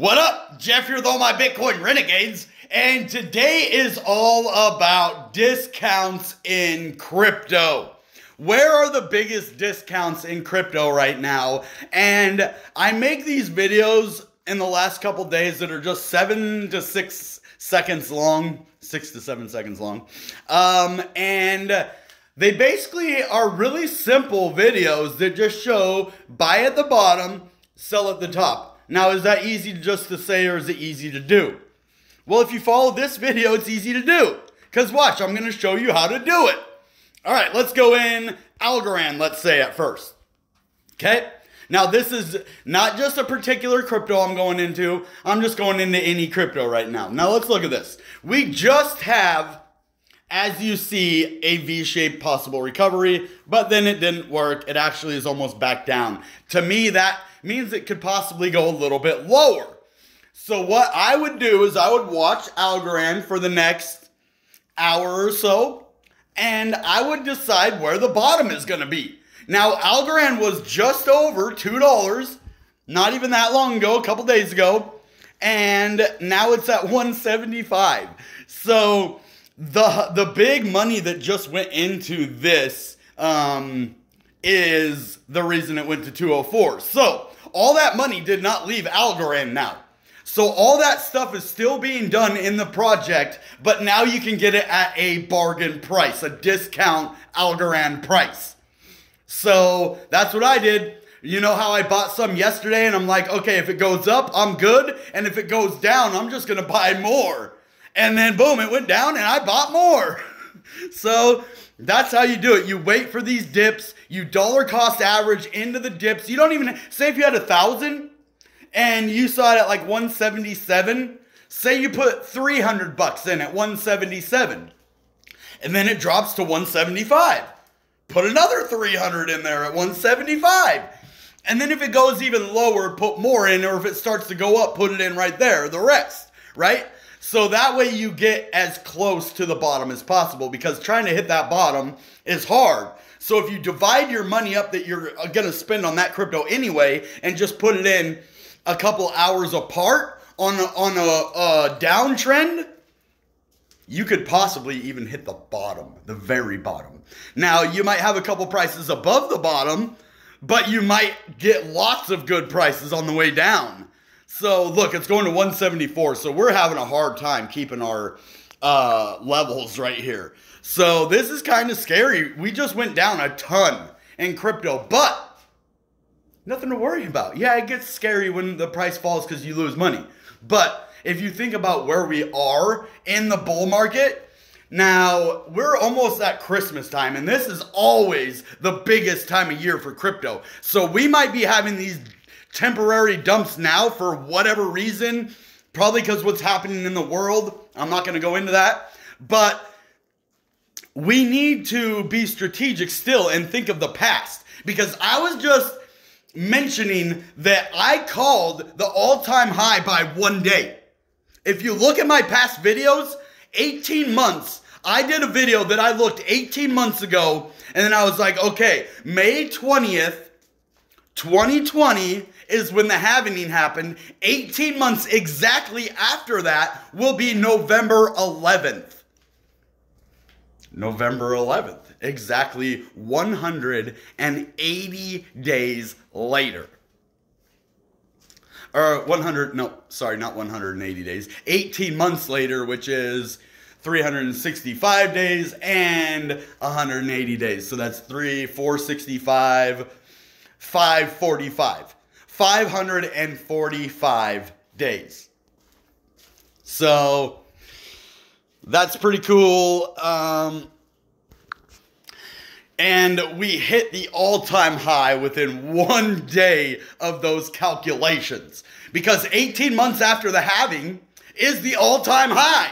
What up? Jeff here with all my Bitcoin Renegades, and today is all about discounts in crypto. Where are the biggest discounts in crypto right now? And I make these videos in the last couple days that are just 7 to 6 seconds long, 6 to 7 seconds long, and they basically are really simple videos that just show buy at the bottom, sell at the top. Now, is that easy just to say, or is it easy to do? Well, if you follow this video, it's easy to do. Because watch, I'm going to show you how to do it. All right, let's go in Algorand, let's say, at first. Okay? Now, this is not just a particular crypto I'm going into. I'm just going into any crypto right now. Now, let's look at this. We just have, as you see, a V-shaped possible recovery, but then it didn't work. It actually is almost back down. To me, that means it could possibly go a little bit lower. So what I would do is I would watch Algorand for the next hour or so, and I would decide where the bottom is going to be. Now, Algorand was just over $2, not even that long ago, a couple days ago, and now it's at 175. So the big money that just went into this is the reason it went to 204. So all that money did not leave Algorand now. So all that stuff is still being done in the project, but now you can get it at a bargain price, a discount Algorand price. So that's what I did. You know how I bought some yesterday and I'm like, okay, if it goes up, I'm good. And if it goes down, I'm just going to buy more. And then boom, it went down and I bought more. So that's how you do it. You wait for these dips. You dollar cost average into the dips. You don't even, say if you had 1,000 and you saw it at like 177, say you put 300 bucks in at 177 and then it drops to 175. Put another 300 in there at 175. And then if it goes even lower, put more in, or if it starts to go up, put it in right there, the rest, right? So that way you get as close to the bottom as possible, because trying to hit that bottom is hard. So if you divide your money up that you're going to spend on that crypto anyway and just put it in a couple hours apart on a downtrend, you could possibly even hit the bottom, the very bottom. Now, you might have a couple prices above the bottom, but you might get lots of good prices on the way down. So look, it's going to 174. So we're having a hard time keeping our levels right here. So this is kind of scary. We just went down a ton in crypto, but nothing to worry about. Yeah, it gets scary when the price falls because you lose money. But if you think about where we are in the bull market, now we're almost at Christmas time, and this is always the biggest time of year for crypto. So we might be having these temporary dumps now for whatever reason, probably because what's happening in the world. I'm not going to go into that, but we need to be strategic still and think of the past, because I was just mentioning that I called the all-time high by one day. If you look at my past videos, 18 months, I did a video that I looked 18 months ago, and then I was like, okay, May 20th, 2020 is when the halvening happened. 18 months exactly after that will be November 11th. November 11th, exactly 180 days later. Or 100, no, sorry, not 180 days. 18 months later, which is 365 days and 180 days. So that's 465, 545. 545 days. So that's pretty cool. And we hit the all-time high within one day of those calculations, because 18 months after the halving is the all-time high.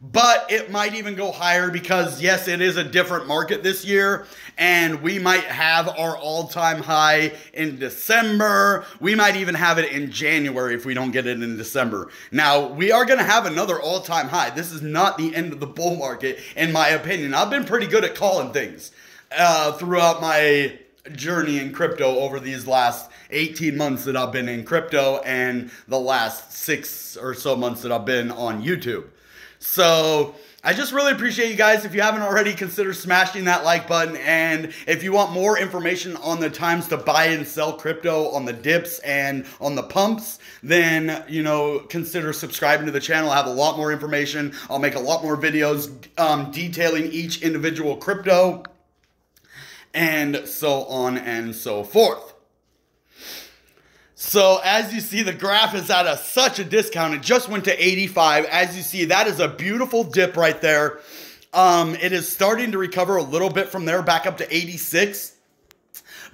But it might even go higher, because yes, it is a different market this year, and we might have our all-time high in December. We might even have it in January if we don't get it in December. Now, we are going to have another all-time high. This is not the end of the bull market, in my opinion. I've been pretty good at calling things throughout my journey in crypto over these last 18 months that I've been in crypto and the last 6 or so months that I've been on YouTube. So I just really appreciate you guys. If you haven't already, consider smashing that like button. And if you want more information on the times to buy and sell crypto on the dips and on the pumps, then, you know, consider subscribing to the channel. I have a lot more information. I'll make a lot more videos detailing each individual crypto and so on and so forth. So as you see, the graph is at such a discount. It just went to 85. As you see, that is a beautiful dip right there. It is starting to recover a little bit from there, back up to 86.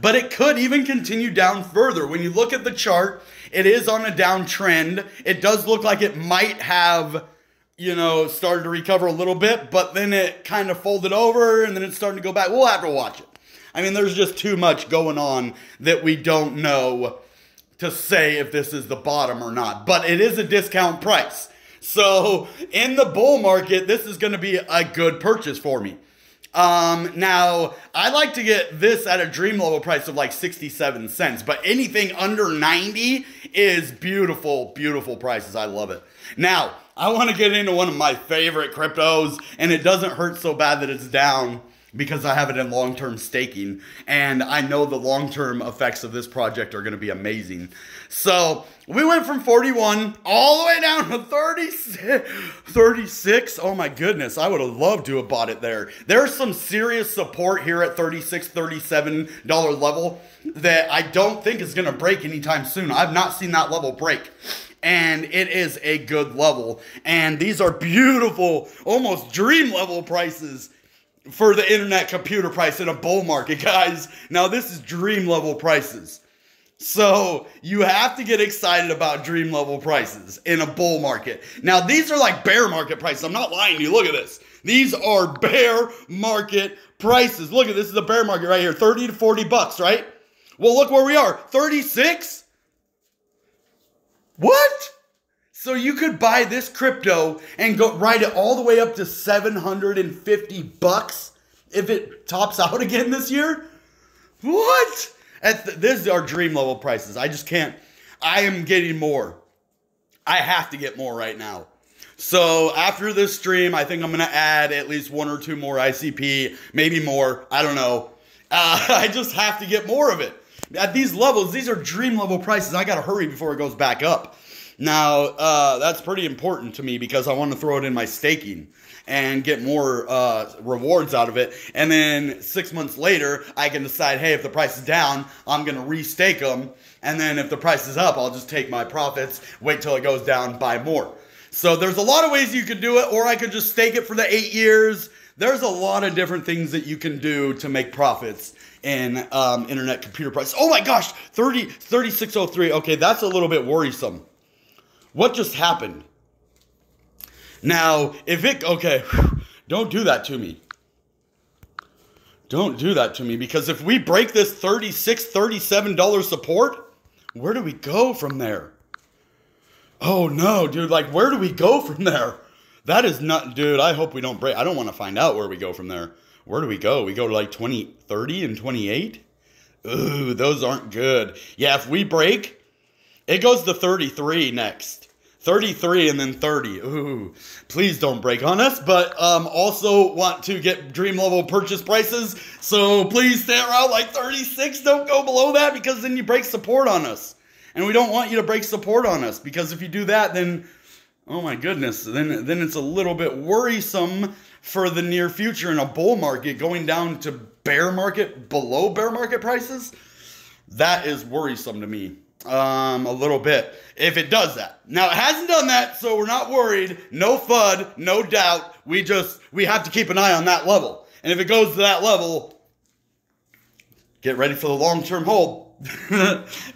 But it could even continue down further. When you look at the chart, it is on a downtrend. It does look like it might have, you know, started to recover a little bit, but then it kind of folded over and then it's starting to go back. We'll have to watch it. I mean, there's just too much going on that we don't know to say if this is the bottom or not, but it is a discount price. So in the bull market, this is going to be a good purchase for me. Now I like to get this at a dream level price of like 67 cents, but anything under 90 is beautiful, beautiful prices. I love it. Now I want to get into one of my favorite cryptos, and it doesn't hurt so bad that it's down, because I have it in long-term staking, and I know the long-term effects of this project are going to be amazing. So we went from 41 all the way down to 36. Oh my goodness, I would have loved to have bought it there. There's some serious support here at $36, $37 level that I don't think is going to break anytime soon. I've not seen that level break. And it is a good level. And these are beautiful, almost dream level prices for the internet computer price in a bull market, guys. Now this is dream level prices. So you have to get excited about dream level prices in a bull market. Now these are like bear market prices. I'm not lying to you. Look at this. These are bear market prices. Look at this, is the bear market right here. 30 to 40 bucks, right? Well, look where we are. 36? What? So you could buy this crypto and go ride it all the way up to 750 bucks if it tops out again this year? What? These are dream level prices. I just can't. I am getting more. I have to get more right now. So after this stream, I think I'm going to add at least 1 or 2 more ICP, maybe more. I don't know. I just have to get more of it. At these levels, these are dream level prices. I got to hurry before it goes back up. Now, that's pretty important to me because I want to throw it in my staking and get more rewards out of it. And then 6 months later, I can decide, hey, if the price is down, I'm going to restake them. And then if the price is up, I'll just take my profits, wait till it goes down, buy more. So there's a lot of ways you could do it, or I could just stake it for the 8 years. There's a lot of different things that you can do to make profits in internet computer price. Oh my gosh, 3603. Okay, that's a little bit worrisome. What just happened? Now, if it, okay, don't do that to me. Don't do that to me, because if we break this $36, $37 support, where do we go from there? Oh no, dude, like where do we go from there? That is not, dude, I hope we don't break. I don't want to find out where we go from there. Where do we go? We go to like 20, 30 and 28? Ooh, those aren't good. Yeah, if we break, it goes to 33 next. 33 and then 30. Ooh, please don't break on us, but also want to get dream level purchase prices. So please stay around like 36. Don't go below that, because then you break support on us. And we don't want you to break support on us, because if you do that, then, oh my goodness, then it's a little bit worrisome for the near future in a bull market going down to bear market, below bear market prices. That is worrisome to me. A little bit, if it does that. Now, it hasn't done that, so we're not worried. No FUD, no doubt. We have to keep an eye on that level. And if it goes to that level, get ready for the long-term hold.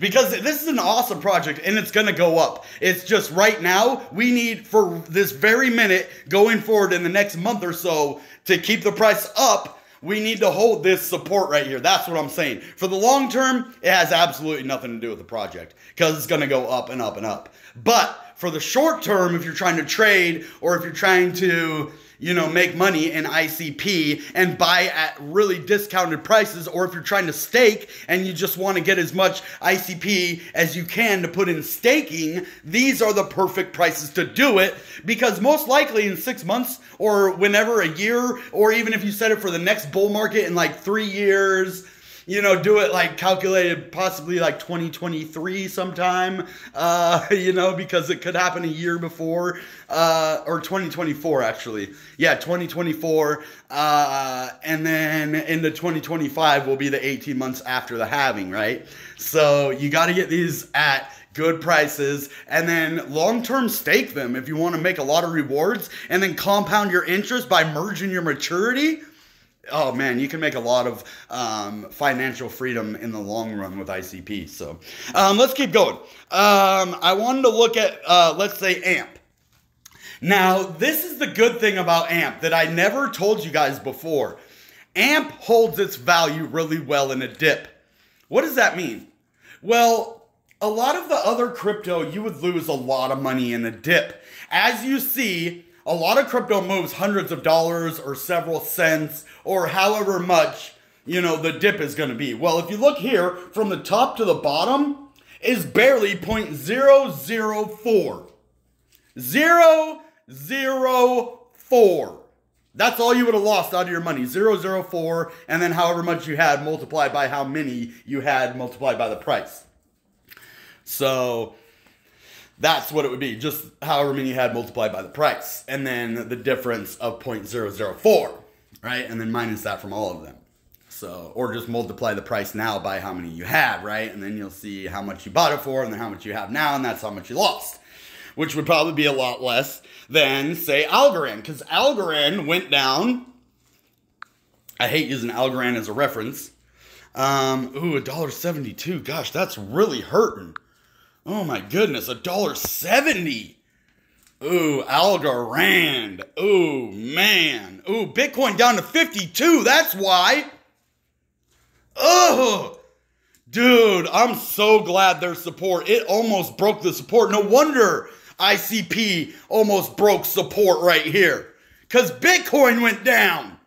Because this is an awesome project, and it's going to go up. It's just right now, we need, for this very minute, going forward in the next month or so, to keep the price up, we need to hold this support right here. That's what I'm saying. For the long term, it has absolutely nothing to do with the project, because it's going to go up and up and up. But for the short term if you're trying to trade or if you're trying to, you know, make money in ICP and buy at really discounted prices, or if you're trying to stake and you just want to get as much ICP as you can to put in staking, these are the perfect prices to do it, because most likely in 6 months or whenever, a year, or even if you set it for the next bull market in like 3 years, you know, do it like calculated possibly like 2023 sometime, you know, because it could happen a year before, or 2024 actually. Yeah, 2024, and then into 2025 will be the 18 months after the halving, right? So you got to get these at good prices and then long-term stake them if you want to make a lot of rewards, and then compound your interest by merging your maturity. Oh man, you can make a lot of financial freedom in the long run with ICP. So let's keep going. I wanted to look at, let's say, AMP. Now, this is the good thing about AMP that I never told you guys before. AMP holds its value really well in a dip. What does that mean? Well, a lot of the other crypto, you would lose a lot of money in a dip. As you see, a lot of crypto moves hundreds of dollars or several cents or however much, you know, the dip is going to be. Well, if you look here, from the top to the bottom is barely 0.004. 0.004. That's all you would have lost out of your money. 0.004, and then however much you had multiplied by how many you had multiplied by the price. So that's what it would be, just however many you had multiplied by the price. And then the difference of 0.004, right? And then minus that from all of them. So, or just multiply the price now by how many you have, right? And then you'll see how much you bought it for and then how much you have now, and that's how much you lost. Which would probably be a lot less than, say, Algorand. Because Algorand went down. I hate using Algorand as a reference. Ooh, $1.72. Gosh, that's really hurting. Oh my goodness, $1.70. Ooh, Algorand. Ooh, man. Ooh, Bitcoin down to 52. That's why. Oh, dude, I'm so glad their support. It almost broke the support. No wonder ICP almost broke support right here, because Bitcoin went down.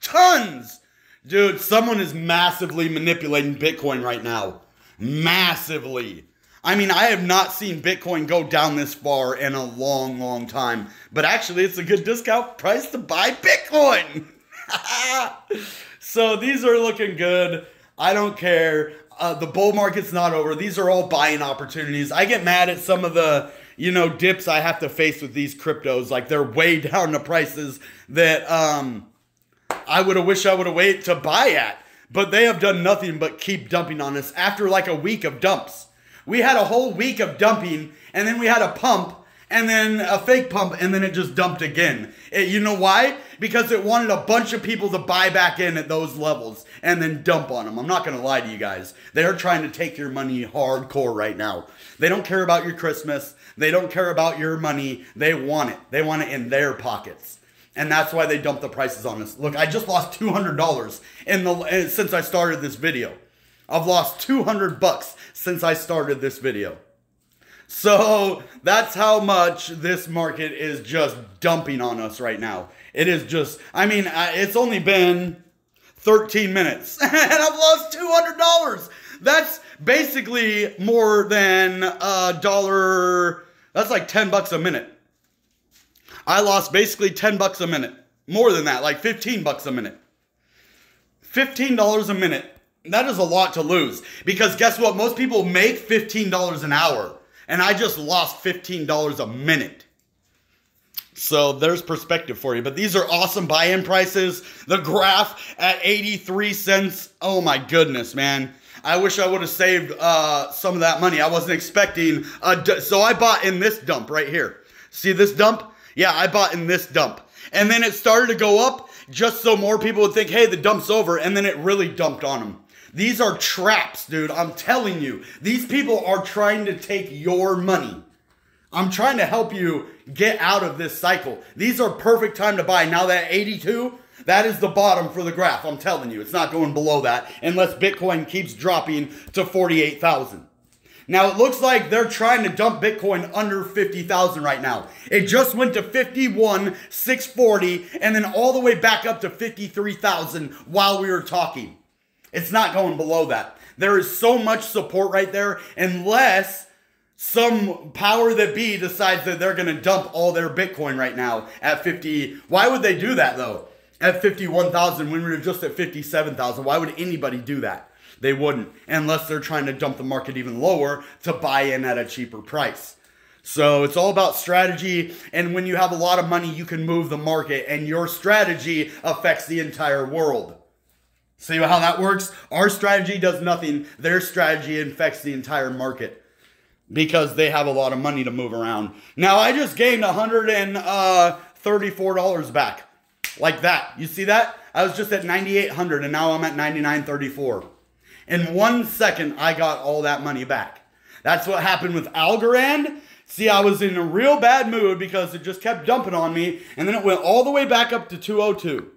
Tons. Dude, someone is massively manipulating Bitcoin right now. Massively. I mean, I have not seen Bitcoin go down this far in a long, long time. But actually, it's a good discount price to buy Bitcoin. So these are looking good. I don't care. The bull market's not over. These are all buying opportunities. I get mad at some of the, you know, dips I have to face with these cryptos. Like, they're way down to prices that I would have wished I would have waited to buy at. But they have done nothing but keep dumping on us after like a week of dumps. We had a whole week of dumping, and then we had a pump, and then a fake pump, and then it just dumped again. You know why? Because it wanted a bunch of people to buy back in at those levels and then dump on them. I'm not going to lie to you guys. They're trying to take your money hardcore right now. They don't care about your Christmas. They don't care about your money. They want it. They want it in their pockets. And that's why they dump the prices on us. Look, I just lost $200 since I started this video. I've lost $200 since I started this video. So that's how much this market is just dumping on us right now. It is just, I mean, it's only been 13 minutes and I've lost $200. That's basically more than $1. That's like 10 bucks a minute. I lost basically 10 bucks a minute. More than that, like 15 bucks a minute. $15 a minute. That is a lot to lose, because guess what? Most people make $15 an hour, and I just lost $15 a minute. So there's perspective for you. But these are awesome buy-in prices. The Graph at 83 cents. Oh my goodness, man. I wish I would have saved some of that money. I wasn't expecting. So I bought in this dump right here. See this dump? Yeah, I bought in this dump. And then it started to go up just so more people would think, hey, the dump's over. And then it really dumped on them. These are traps, dude. I'm telling you. These people are trying to take your money. I'm trying to help you get out of this cycle. These are perfect time to buy. Now that 82, that is the bottom for the Graph. I'm telling you, it's not going below that unless Bitcoin keeps dropping to 48,000. Now, it looks like they're trying to dump Bitcoin under 50,000 right now. It just went to 51,640 and then all the way back up to 53,000 while we were talking. It's not going below that. There is so much support right there unless some power that be decides that they're going to dump all their Bitcoin right now at 50. Why would they do that, though? At 51,000 when we were just at 57,000. Why would anybody do that? They wouldn't, unless they're trying to dump the market even lower to buy in at a cheaper price. So it's all about strategy, and when you have a lot of money, you can move the market, and your strategy affects the entire world. See how that works? Our strategy does nothing. Their strategy affects the entire market because they have a lot of money to move around. Now, I just gained $134 back like that. You see that? I was just at 9,800, and now I'm at 9,934. In 1 second, I got all that money back. That's what happened with Algorand. See, I was in a real bad mood because it just kept dumping on me. And then it went all the way back up to 202.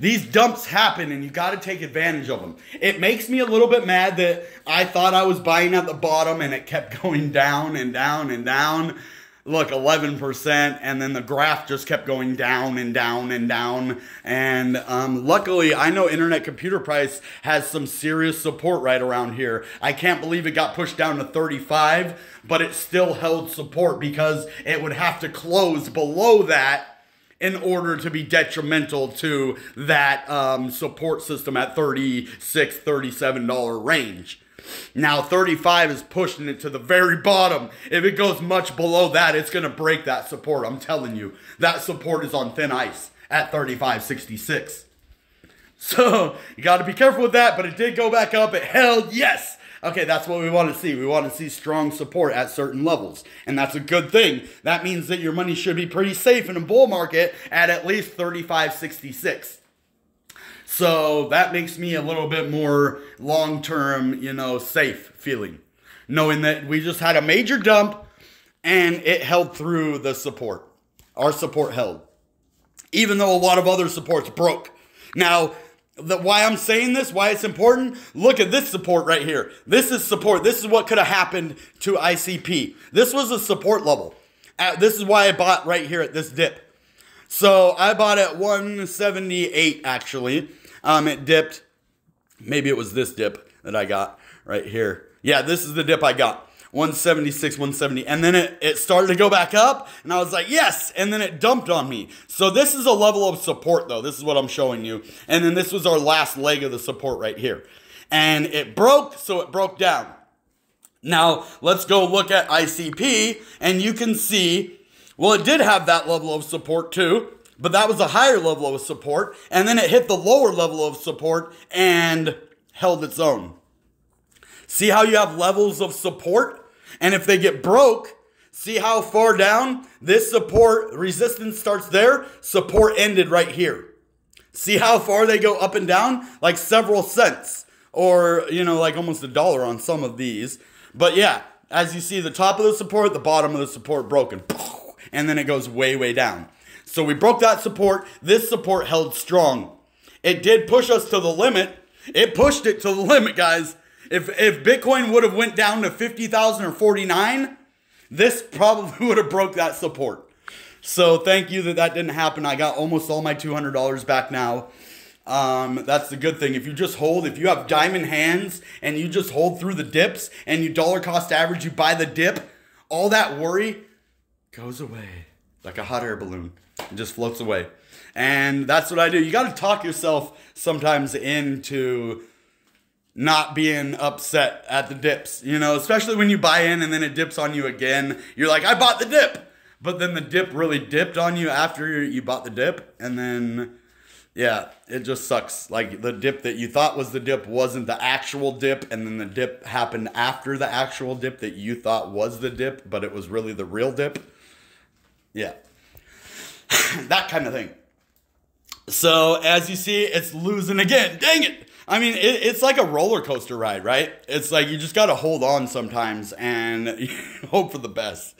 These dumps happen and you got to take advantage of them. It makes me a little bit mad that I thought I was buying at the bottom and it kept going down and down and down. Look, 11%, and then the graph just kept going down and down and down. And luckily, I know Internet Computer price has some serious support right around here. I can't believe it got pushed down to 35, but it still held support because it would have to close below that in order to be detrimental to that support system at $36, $37 range. Now, 35 is pushing it to the very bottom. If it goes much below that, it's going to break that support. I'm telling you, that support is on thin ice at 35.66. So you got to be careful with that, but it did go back up. It held, yes. Okay, that's what we want to see. We want to see strong support at certain levels, and that's a good thing. That means that your money should be pretty safe in a bull market at least 35.66. So that makes me a little bit more long-term, you know, safe feeling, knowing that we just had a major dump and it held through the support. Our support held, even though a lot of other supports broke. Now, why I'm saying this, why it's important, look at this support right here. This is support. This is what could have happened to ICP. This was a support level. This is why I bought right here at this dip. So I bought at 178, actually. It dipped. Maybe it was this dip that I got right here. Yeah, this is the dip I got. 176, 170. And then it started to go back up. And I was like, yes. And then it dumped on me. So this is a level of support, though. This is what I'm showing you. And then this was our last leg of the support right here. And it broke, so it broke down. Now, let's go look at ICP. And you can see, well, it did have that level of support, too. But that was a higher level of support, and then it hit the lower level of support and held its own. See how you have levels of support? And if they get broke, see how far down this support resistance starts there? Support ended right here. See how far they go up and down? Like several cents or, you know, like almost $1 on some of these. But yeah, as you see, the top of the support, the bottom of the support broken. And then it goes way, way down. So we broke that support. This support held strong. It did push us to the limit. It pushed it to the limit, guys. If Bitcoin would have went down to 50,000 or 49, this probably would have broke that support. So thank you that didn't happen. I got almost all my $200 back now. That's the good thing. If you just hold, if you have diamond hands and you just hold through the dips and you dollar cost average, you buy the dip, all that worry goes away like a hot air balloon. It just floats away. And that's what I do. You got to talk yourself sometimes into not being upset at the dips, you know, especially when you buy in and then it dips on you again. You're like, I bought the dip. But then the dip really dipped on you after you bought the dip. And then, yeah, it just sucks. Like the dip that you thought was the dip wasn't the actual dip. And then the dip happened after the actual dip that you thought was the dip, but it was really the real dip. Yeah. That kind of thing. So as you see, it's losing again. Dang it. I mean, it's like a roller coaster ride, right? It's like you just got to hold on sometimes and hope for the best.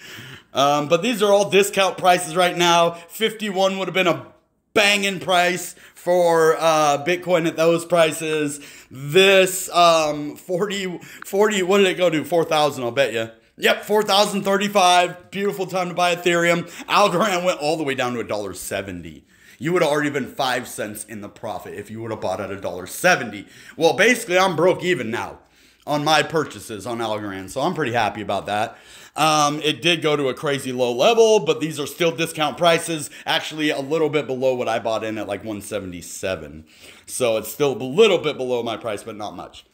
But these are all discount prices right now. 51 would have been a banging price. for Bitcoin at those prices. This 40, what did it go to? 4,000, I'll bet you. Yep, 4,035. Beautiful time to buy Ethereum. Algorand went all the way down to $1.70. You would have already been 5 cents in the profit if you would have bought at $1.70. Well, basically, I'm broke even now on my purchases on Algorand, so I'm pretty happy about that. It did go to a crazy low level, but these are still discount prices, actually a little bit below what I bought in at like 177. So it's still a little bit below my price, but not much.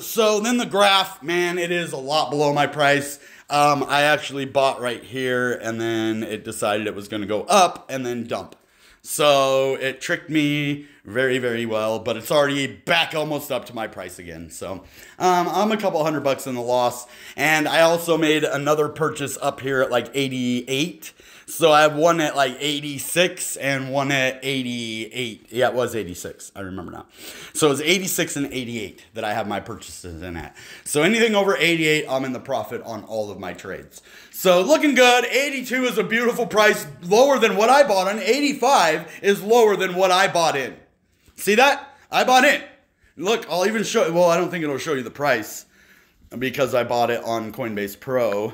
So then the graph, man, it is a lot below my price. I actually bought right here and then it decided it was going to go up and then dump. So it tricked me very, very well, but it's already back almost up to my price again. So I'm a couple $100 in the loss. And I also made another purchase up here at like 88. So I have one at like 86 and one at 88. Yeah, it was 86. I remember now. So it was 86 and 88 that I have my purchases in at. So anything over 88, I'm in the profit on all of my trades. So looking good. 82 is a beautiful price, lower than what I bought in. 85 is lower than what I bought in. See that? I bought in. Look, I'll even show you. Well, I don't think it'll show you the price because I bought it on Coinbase Pro.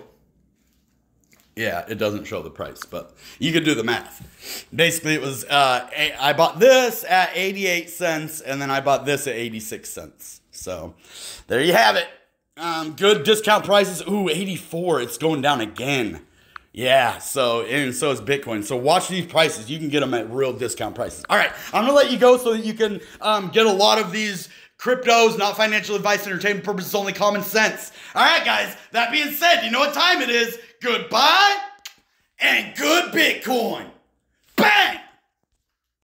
Yeah, it doesn't show the price, but you can do the math. Basically, it was I bought this at 88 cents, and then I bought this at 86 cents. So there you have it. Good discount prices. Ooh, 84. It's going down again. Yeah, so and so is Bitcoin. So watch these prices. You can get them at real discount prices. All right, I'm going to let you go so that you can get a lot of these cryptos, not financial advice, entertainment purposes, only common sense. All right, guys, that being said, you know what time it is. Goodbye and good Bitcoin. Bang!